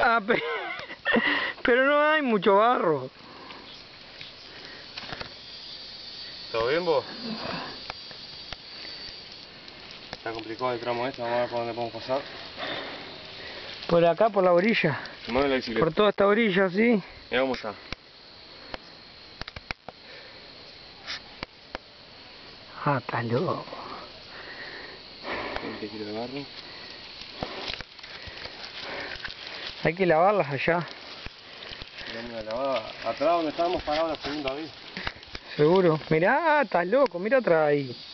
Ah, pero no hay mucho barro. ¿Todo bien vos? Está complicado el tramo este, vamos a ver por dónde podemos pasar. Por acá, por la orilla. Mueve la bicicleta. Por toda esta orilla, sí. Y vamos allá. Ah, está loco. 20 kilos de barro. Hay que lavarlas allá. Vamos a lavar atrás donde estábamos parados la segunda vez. Seguro. Mirá, está loco, mirá atrás ahí.